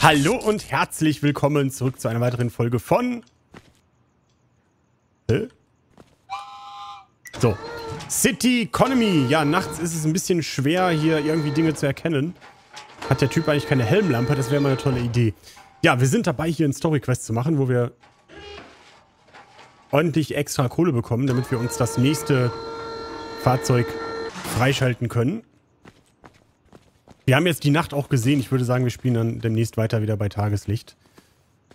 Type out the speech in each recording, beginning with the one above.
Hallo und herzlich willkommen zurück zu einer weiteren Folge von So, CityConomy. Ja, nachts ist es ein bisschen schwer, hier irgendwie Dinge zu erkennen. Hat der Typ eigentlich keine Helmlampe? Das wäre mal eine tolle Idee. Ja, wir sind dabei, hier einen Storyquest zu machen, wo wir ordentlich extra Kohle bekommen, damit wir uns das nächste Fahrzeug freischalten können. Wir haben jetzt die Nacht auch gesehen. Ich würde sagen, wir spielen dann demnächst weiter wieder bei Tageslicht.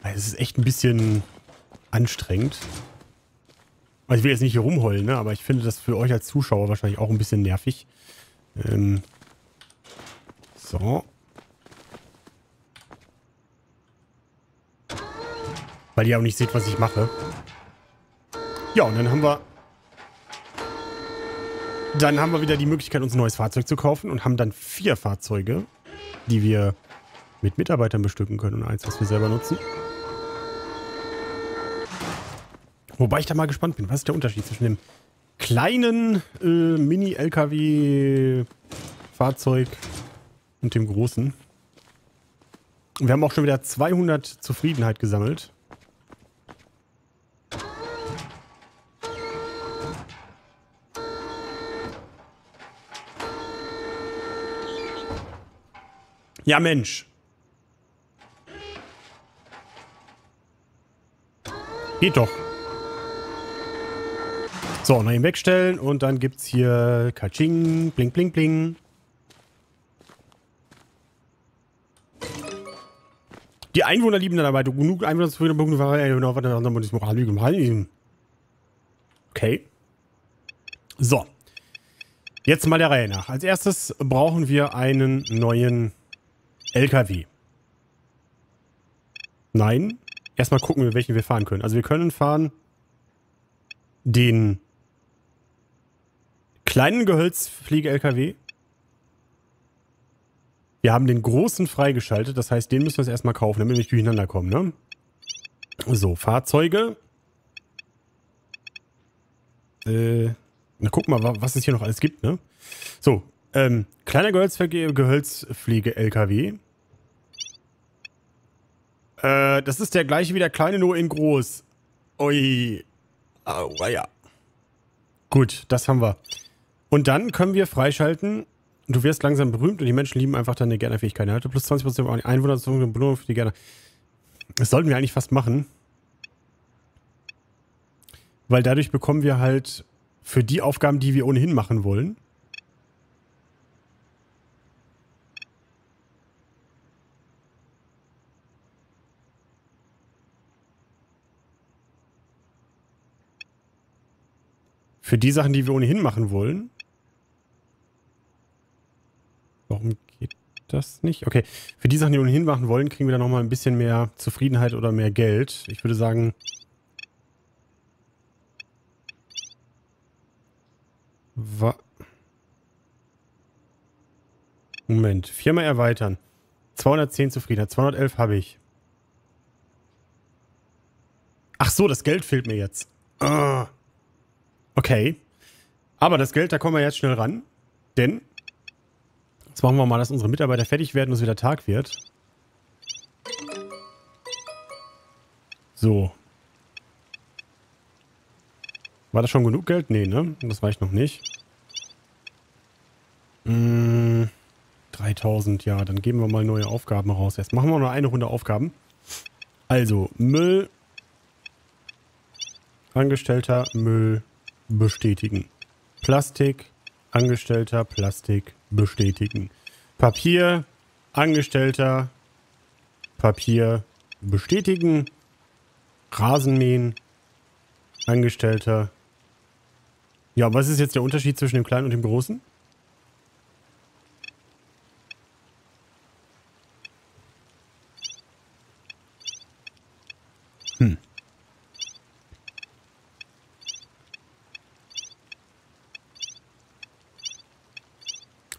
Weil es ist echt ein bisschen anstrengend. Also ich will jetzt nicht hier rumheulen, ne? Aber ich finde das für euch als Zuschauer wahrscheinlich auch ein bisschen nervig. So. Weil ihr auch nicht seht, was ich mache. Ja, und dann haben wir... Dann haben wir wieder die Möglichkeit, uns ein neues Fahrzeug zu kaufen und haben dann 4 Fahrzeuge, die wir mit Mitarbeitern bestücken können und eins, was wir selber nutzen. Wobei ich da mal gespannt bin, was ist der Unterschied zwischen dem kleinen Mini-LKW-Fahrzeug und dem großen. Und wir haben auch schon wieder 200 Zufriedenheit gesammelt. Ja, Mensch. Geht doch. So, noch ihn wegstellen und dann gibt's hier Katsching, bling, bling, bling. Die Einwohner lieben dann dabei. Genug Einwohner zu finden. Okay. So. Jetzt mal der Reihe nach. Als erstes brauchen wir einen neuen LKW. Nein. Erstmal gucken wir, welchen wir fahren können. Also wir können fahren den kleinen Gehölzfliege-LKW. Wir haben den großen freigeschaltet. Das heißt, den müssen wir uns erstmal kaufen, damit wir nicht durcheinander kommen, ne? So, Fahrzeuge. Na, guck mal, was es hier noch alles gibt, ne? So, kleiner Gehölzfliege-LKW. Das ist der gleiche wie der kleine, nur in groß. Ui. Auweia. Gut, das haben wir. Und dann können wir freischalten. Du wirst langsam berühmt und die Menschen lieben einfach deine Gärtnerfähigkeit. Heute plus 20% Einwohner zur Belohnung für die Gärtner. Das sollten wir eigentlich fast machen. Weil dadurch bekommen wir halt für die Aufgaben, die wir ohnehin machen wollen. Für die Sachen, die wir ohnehin machen wollen. Warum geht das nicht? Okay, für die Sachen, die wir ohnehin machen wollen, kriegen wir dann nochmal ein bisschen mehr Zufriedenheit oder mehr Geld. Ich würde sagen... Moment, Firma erweitern. 210 Zufriedenheit, 211 habe ich. Ach so, das Geld fehlt mir jetzt. Ah. Okay. Aber das Geld, da kommen wir jetzt schnell ran. Denn jetzt machen wir mal, dass unsere Mitarbeiter fertig werden, dass wieder Tag wird. So. War das schon genug Geld? Nee, ne? Das reicht noch nicht. 3000, ja. Dann geben wir mal neue Aufgaben raus. Jetzt machen wir noch eine Runde Aufgaben. Also, Müll. Angestellter Müll. Bestätigen. Plastik, Angestellter, Plastik, bestätigen. Papier, Angestellter, Papier, bestätigen. Rasenmähen, Angestellter. Ja, was ist jetzt der Unterschied zwischen dem Kleinen und dem Großen?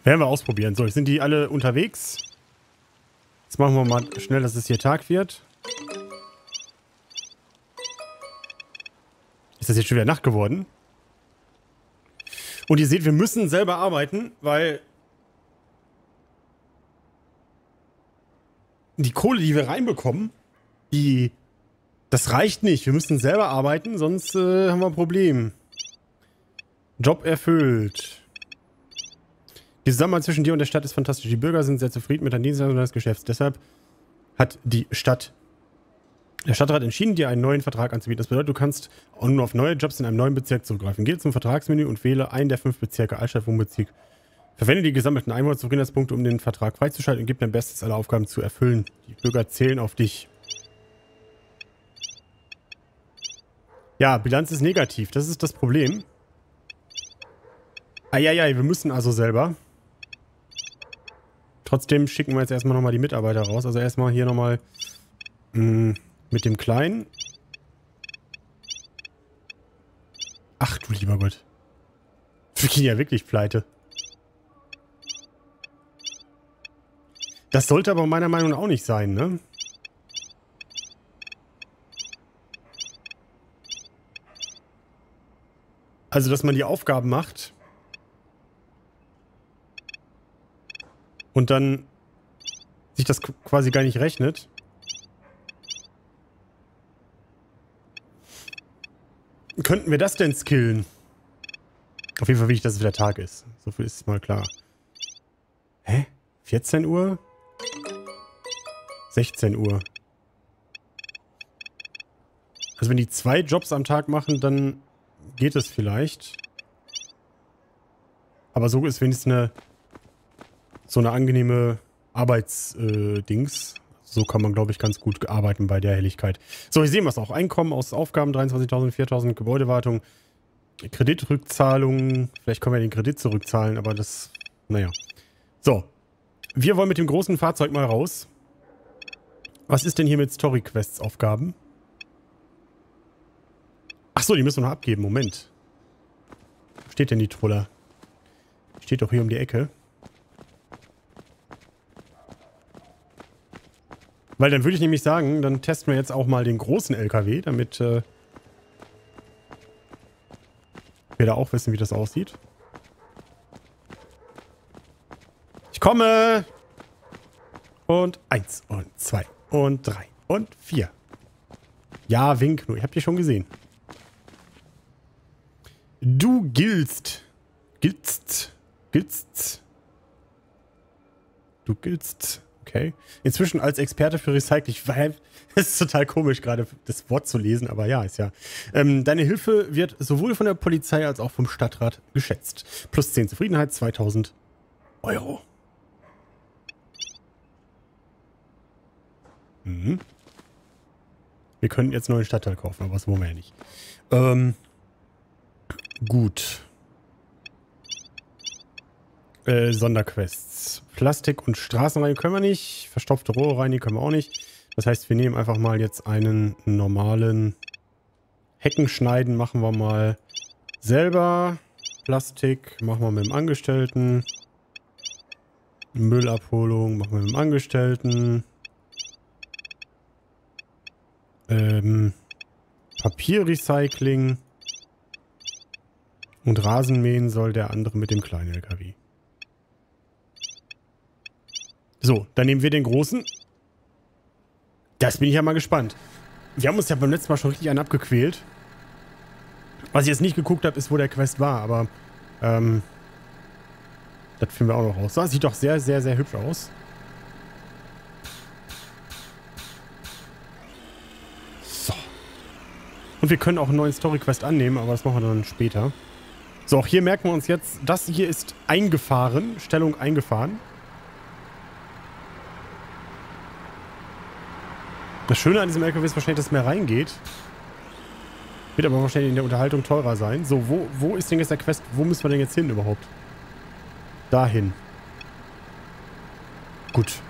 Werden wir ausprobieren. So, jetzt sind die alle unterwegs. Jetzt machen wir mal schnell, dass es hier Tag wird. Ist das jetzt schon wieder Nacht geworden? Und ihr seht, wir müssen selber arbeiten, weil die Kohle, die wir reinbekommen, die, das reicht nicht. Wir müssen selber arbeiten, sonst haben wir ein Problem. Job erfüllt. Die Zusammenarbeit zwischen dir und der Stadt ist fantastisch. Die Bürger sind sehr zufrieden mit der Dienstleistung des Geschäfts. Deshalb hat die Stadt, der Stadtrat entschieden, dir einen neuen Vertrag anzubieten. Das bedeutet, du kannst auch nur auf neue Jobs in einem neuen Bezirk zugreifen. Geh zum Vertragsmenü und wähle einen der 5 Bezirke, Altstadt, Wohnbezirk. Verwende die gesammelten Einwohnerzufriedenheitspunkte, um den Vertrag freizuschalten und gib dein Bestes, alle Aufgaben zu erfüllen. Die Bürger zählen auf dich. Ja, Bilanz ist negativ. Das ist das Problem. Eieiei, wir müssen also selber. Trotzdem schicken wir jetzt erstmal nochmal die Mitarbeiter raus. Also erstmal hier nochmal mit dem Kleinen. Ach du lieber Gott. Wir gehen ja wirklich pleite. Das sollte aber meiner Meinung nach auch nicht sein, ne? Also, dass man die Aufgaben macht und dann sich das quasi gar nicht rechnet. Könnten wir das denn skillen? Auf jeden Fall will ich, dass es wieder Tag ist. So viel ist mal klar. Hä? 14 Uhr? 16 Uhr. Also wenn die 2 Jobs am Tag machen, dann geht es vielleicht. Aber so ist wenigstens eine so eine angenehme Arbeitsdings. So kann man, glaube ich, ganz gut arbeiten bei der Helligkeit. So, hier sehen wir es auch. Einkommen aus Aufgaben, 23.000, 4.000, Gebäudewartung, Kreditrückzahlungen. Vielleicht können wir den Kredit zurückzahlen, aber das, naja. So, wir wollen mit dem großen Fahrzeug mal raus. Was ist denn hier mit Story-Quests-Aufgaben? Achso, die müssen wir noch abgeben. Moment. Wo steht denn die Troller? Steht doch hier um die Ecke. Weil dann würde ich nämlich sagen, dann testen wir jetzt auch mal den großen LKW, damit wir da auch wissen, wie das aussieht. Ich komme! Und 1 und 2 und 3 und 4. Ja, wink nur. Ich hab dich schon gesehen. Du giltst. Giltst. Giltst. Du giltst. Okay. Inzwischen als Experte für Recycling. Es ist total komisch, gerade das Wort zu lesen, aber ja, ist ja. Deine Hilfe wird sowohl von der Polizei als auch vom Stadtrat geschätzt. Plus 10 Zufriedenheit, 2.000 €. Mhm. Wir können jetzt einen neuen Stadtteil kaufen, aber das wollen wir ja nicht. Gut. Sonderquests. Plastik und Straßenreinigung können wir nicht. Verstopfte Rohre reinigen können wir auch nicht. Das heißt, wir nehmen einfach mal jetzt einen normalen Heckenschneiden. Machen wir mal selber. Plastik machen wir mit dem Angestellten. Müllabholung machen wir mit dem Angestellten. Papierrecycling. Und Rasenmähen soll der andere mit dem kleinen LKW. So, dann nehmen wir den großen. Das bin ich ja mal gespannt. Wir haben uns ja beim letzten Mal schon richtig einen abgequält. Was ich jetzt nicht geguckt habe, ist, wo der Quest war, aber das finden wir auch noch raus. Das sieht doch sehr, sehr, sehr hübsch aus. So. Und wir können auch einen neuen Story-Quest annehmen, aber das machen wir dann später. So, auch hier merken wir uns jetzt, das hier ist eingefahren, Stellung eingefahren. Das Schöne an diesem LKW ist wahrscheinlich, dass mehr reingeht. Wird aber wahrscheinlich in der Unterhaltung teurer sein. So, wo ist denn jetzt der Quest? Wo müssen wir denn jetzt hin überhaupt? Dahin. Gut.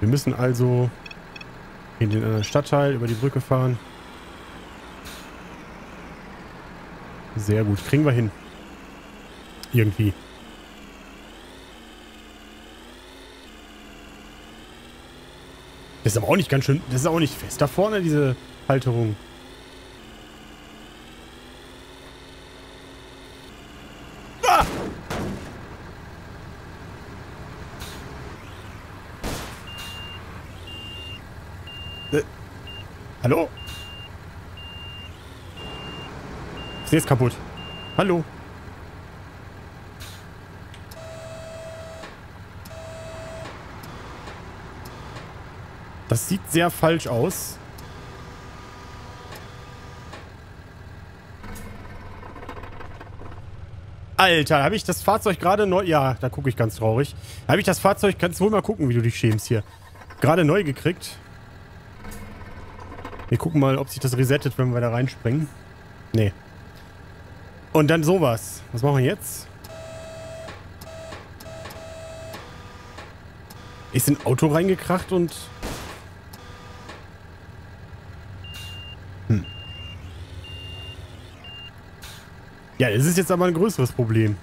Wir müssen also in den anderen Stadtteil über die Brücke fahren. Sehr gut. Kriegen wir hin. Irgendwie. Das ist aber auch nicht ganz schön. Das ist auch nicht fest da vorne, diese Halterung. Ah! Hallo? Ich sehe es kaputt. Hallo? Das sieht sehr falsch aus. Alter, habe ich das Fahrzeug gerade neu... Ja, da gucke ich ganz traurig. Habe ich das Fahrzeug... Kannst wohl mal gucken, wie du dich schämst hier. Gerade neu gekriegt. Wir gucken mal, ob sich das resettet, wenn wir da reinspringen. Nee. Und dann sowas. Was machen wir jetzt? Ist ein Auto reingekracht und... Ja, das ist jetzt aber ein größeres Problem.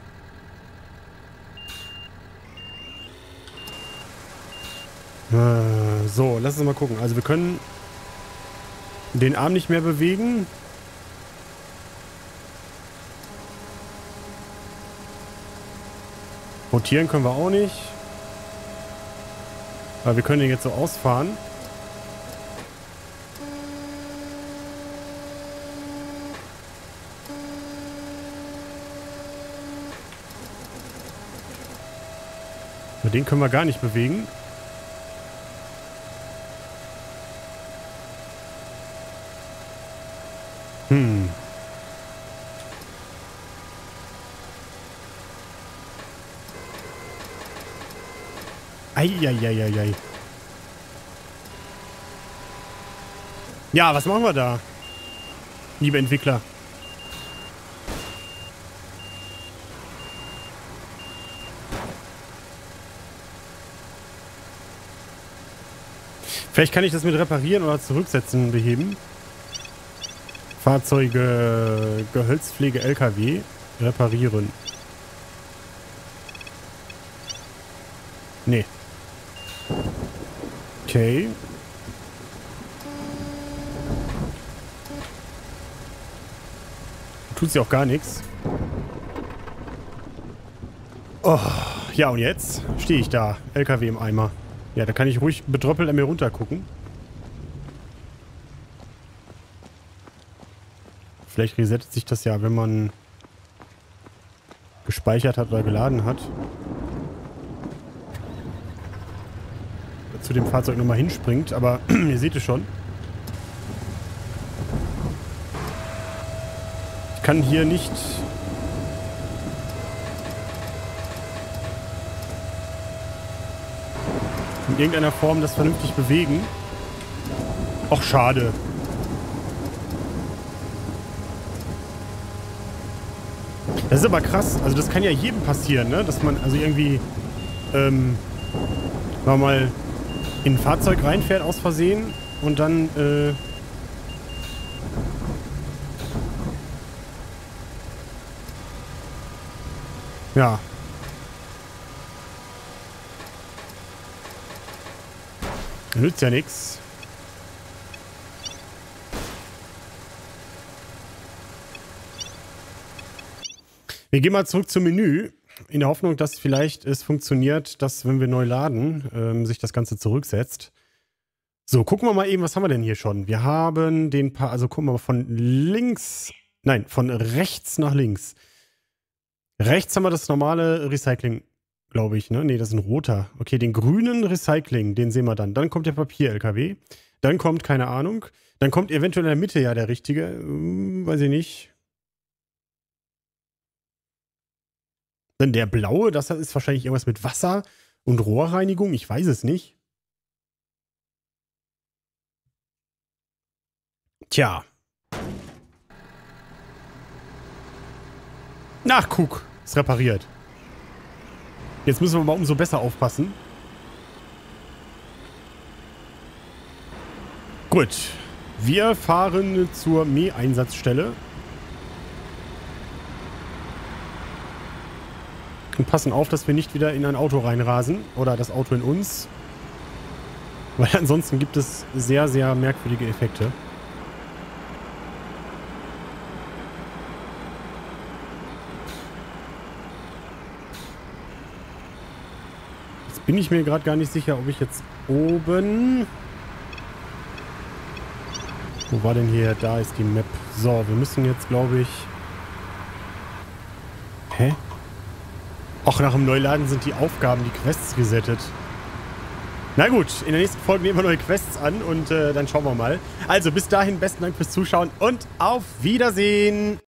So, lass uns mal gucken. Also wir können den Arm nicht mehr bewegen. Rotieren können wir auch nicht. Aber wir können den jetzt so ausfahren. Den können wir gar nicht bewegen. Eieieiei. Ja, was machen wir da? Liebe Entwickler. Vielleicht kann ich das mit reparieren oder zurücksetzen beheben. Fahrzeuge, Gehölzpflege, LKW, reparieren. Nee. Okay. Tut sie auch gar nichts. Oh, ja und jetzt stehe ich da. LKW im Eimer. Ja, da kann ich ruhig bedröppelt an mir runter gucken. Vielleicht resettet sich das ja, wenn man gespeichert hat oder geladen hat. Zu dem Fahrzeug nochmal hinspringt, aber ihr seht es schon. Ich kann hier nicht... in irgendeiner Form das vernünftig bewegen. Och, schade. Das ist aber krass. Also das kann ja jedem passieren, ne? Dass man also irgendwie mal in ein Fahrzeug reinfährt aus Versehen und dann ja. Nützt ja nichts. Wir gehen mal zurück zum Menü. In der Hoffnung, dass vielleicht es funktioniert, dass, wenn wir neu laden, sich das Ganze zurücksetzt. So, gucken wir mal eben, was haben wir denn hier schon? Wir haben den paar... Also gucken wir mal von links... Nein, von rechts nach links. Rechts haben wir das normale Recycling... glaube ich, ne? Ne, das ist ein roter. Okay, den grünen Recycling, den sehen wir dann. Dann kommt der Papier-LKW. Dann kommt, keine Ahnung. Dann kommt eventuell in der Mitte ja der richtige. Weiß ich nicht. Dann der blaue, das ist wahrscheinlich irgendwas mit Wasser und Rohrreinigung. Ich weiß es nicht. Tja. Ach, guck. Ist repariert. Jetzt müssen wir mal umso besser aufpassen. Gut. Wir fahren zur Mäheinsatzstelle. Und passen auf, dass wir nicht wieder in ein Auto reinrasen. Oder das Auto in uns. Weil ansonsten gibt es sehr, sehr merkwürdige Effekte. Bin ich mir gerade gar nicht sicher, ob ich jetzt oben... Wo war denn hier? Da ist die Map. So, wir müssen jetzt, glaube ich... Hä? Auch nach dem Neuladen sind die Aufgaben, die Quests resettet. Na gut, in der nächsten Folge nehmen wir neue Quests an und dann schauen wir mal. Also bis dahin, besten Dank fürs Zuschauen und auf Wiedersehen!